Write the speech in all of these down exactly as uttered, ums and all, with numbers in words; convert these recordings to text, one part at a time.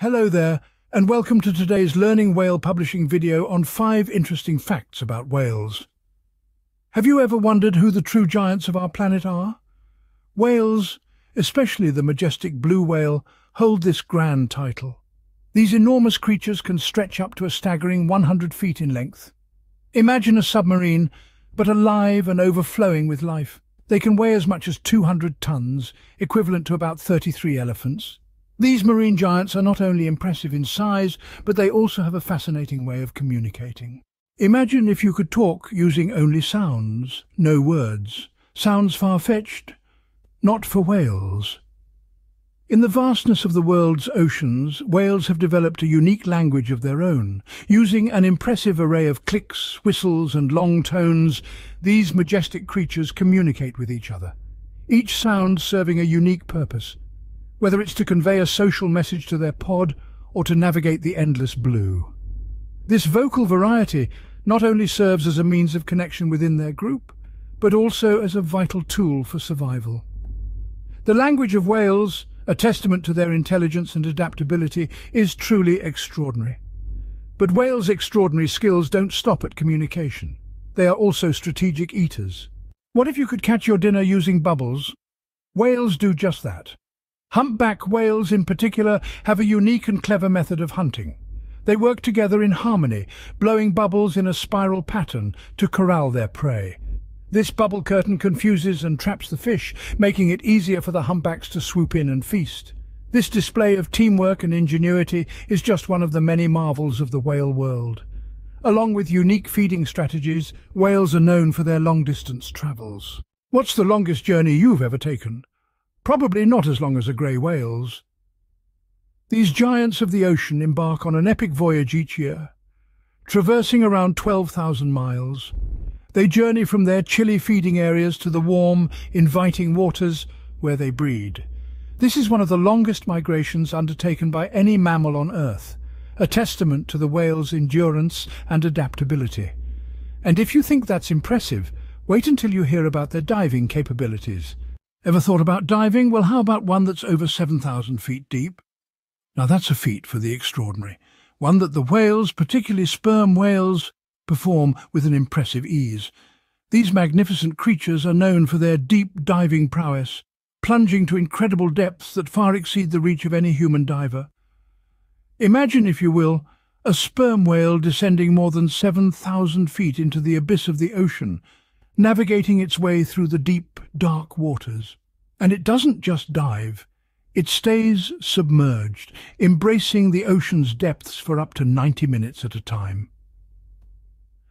Hello there, and welcome to today's Learning Whale Publishing video on five interesting facts about whales. Have you ever wondered who the true giants of our planet are? Whales, especially the majestic blue whale, hold this grand title. These enormous creatures can stretch up to a staggering one hundred feet in length. Imagine a submarine, but alive and overflowing with life. They can weigh as much as two hundred tons, equivalent to about thirty-three elephants. These marine giants are not only impressive in size, but they also have a fascinating way of communicating. Imagine if you could talk using only sounds, no words. Sounds far-fetched? Not for whales. In the vastness of the world's oceans, whales have developed a unique language of their own. Using an impressive array of clicks, whistles, and long tones, these majestic creatures communicate with each other, each sound serving a unique purpose, whether it's to convey a social message to their pod or to navigate the endless blue. This vocal variety not only serves as a means of connection within their group, but also as a vital tool for survival. The language of whales, a testament to their intelligence and adaptability, is truly extraordinary. But whales' extraordinary skills don't stop at communication. They are also strategic eaters. What if you could catch your dinner using bubbles? Whales do just that. Humpback whales in particular have a unique and clever method of hunting. They work together in harmony, blowing bubbles in a spiral pattern to corral their prey. This bubble curtain confuses and traps the fish, making it easier for the humpbacks to swoop in and feast. This display of teamwork and ingenuity is just one of the many marvels of the whale world. Along with unique feeding strategies, whales are known for their long-distance travels. What's the longest journey you've ever taken? Probably not as long as a grey whale's. These giants of the ocean embark on an epic voyage each year, traversing around twelve thousand miles. They journey from their chilly feeding areas to the warm, inviting waters where they breed. This is one of the longest migrations undertaken by any mammal on Earth, a testament to the whale's endurance and adaptability. And if you think that's impressive, wait until you hear about their diving capabilities. Ever thought about diving? Well, how about one that's over seven thousand feet deep? Now that's a feat for the extraordinary, one that the whales, particularly sperm whales, perform with an impressive ease. These magnificent creatures are known for their deep diving prowess, plunging to incredible depths that far exceed the reach of any human diver. Imagine, if you will, a sperm whale descending more than seven thousand feet into the abyss of the ocean, navigating its way through the deep, dark waters. And it doesn't just dive, it stays submerged, embracing the ocean's depths for up to ninety minutes at a time.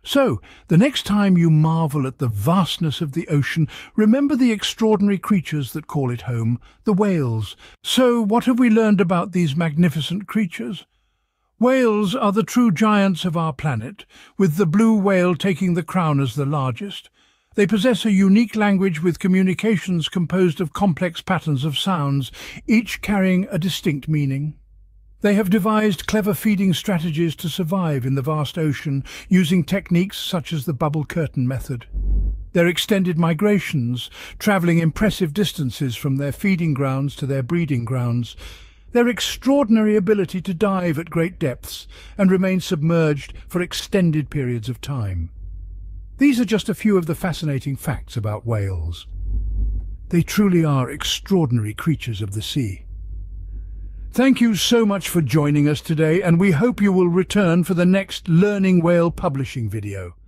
So, the next time you marvel at the vastness of the ocean, remember the extraordinary creatures that call it home, the whales. So, what have we learned about these magnificent creatures? Whales are the true giants of our planet, with the blue whale taking the crown as the largest. They possess a unique language with communications composed of complex patterns of sounds, each carrying a distinct meaning. They have devised clever feeding strategies to survive in the vast ocean, using techniques such as the bubble curtain method. Their extended migrations, travelling impressive distances from their feeding grounds to their breeding grounds. Their extraordinary ability to dive at great depths and remain submerged for extended periods of time. These are just a few of the fascinating facts about whales. They truly are extraordinary creatures of the sea. Thank you so much for joining us today, and we hope you will return for the next Learning Whale Publishing video.